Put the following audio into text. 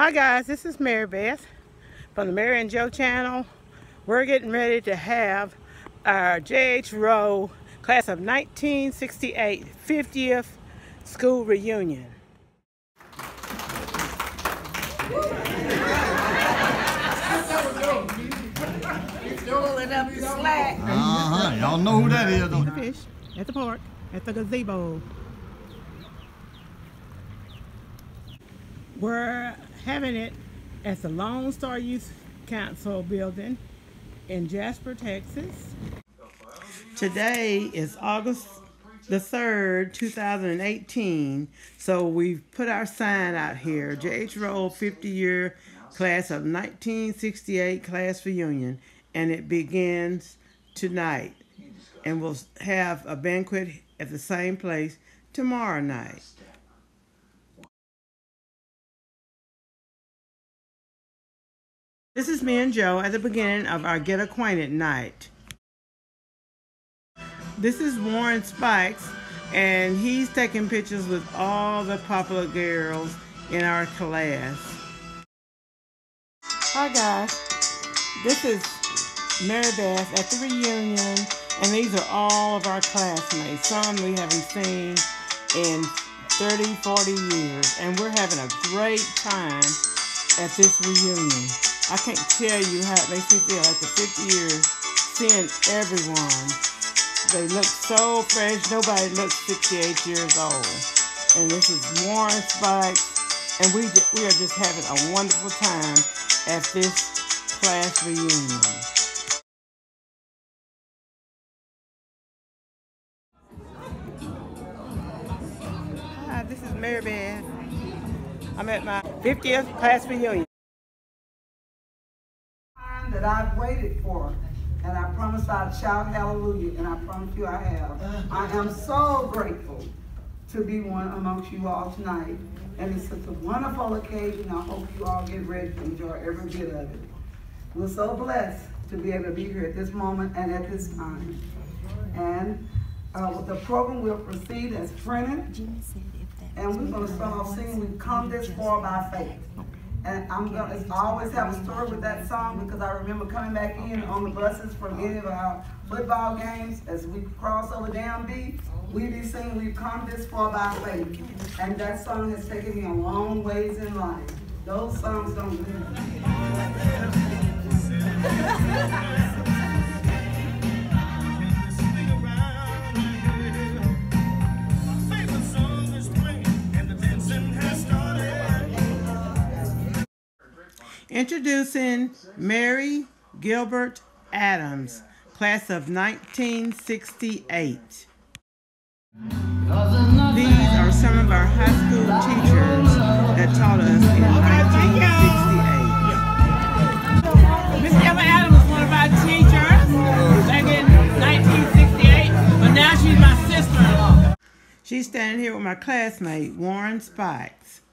Hi guys, this is Mary Beth from the Mary and Joe channel. We're getting ready to have our J.H. Rowe class of 1968 50th school reunion. Pulling up the slack. Y'all know who that is, don't you? The fish at the park, at the gazebo. We're having it at the Lone Star Youth Council building in Jasper, Texas. Today is August the 3rd, 2018. So we've put our sign out here, J.H. Rowe 50-year class of 1968 class reunion. And it begins tonight. And we'll have a banquet at the same place tomorrow night. This is me and Joe at the beginning of our Get Acquainted night. This is Warren Spikes, and he's taking pictures with all the popular girls in our class. Hi guys, this is Mary Beth at the reunion, and these are all of our classmates. Some we haven't seen in 30, 40 years, and we're having a great time at this reunion. I can't tell you how it makes me feel after 50 years, seeing everyone. They look so fresh. Nobody looks 68 years old. And this is Warren Spikes, and we are just having a wonderful time at this class reunion. Hi, this is Mary Beth. I'm at my 50th class reunion. That I've waited for, and I promise I'll shout hallelujah, and I promise you I have. I am so grateful to be one amongst you all tonight, and it's such a wonderful occasion. I hope you all get ready to enjoy every bit of it. We're so blessed to be able to be here at this moment and at this time. And with the program will proceed as printed, and we're going to start singing "We've Come This Far by Faith." And I'm going to always have a story with that song, because I remember coming back in on the buses from any of our football games. As we cross over down B, we be singing "We've Come This Far by Faith." And that song has taken me a long ways in life. Those songs don't live. Introducing Mary Gilbert Adams, class of 1968. These are some of our high school teachers that taught us in 1968. Miss Eva Adams was one of our teachers back in 1968, but now she's my sister-in-law. She's standing here with my classmate, Warren Spikes.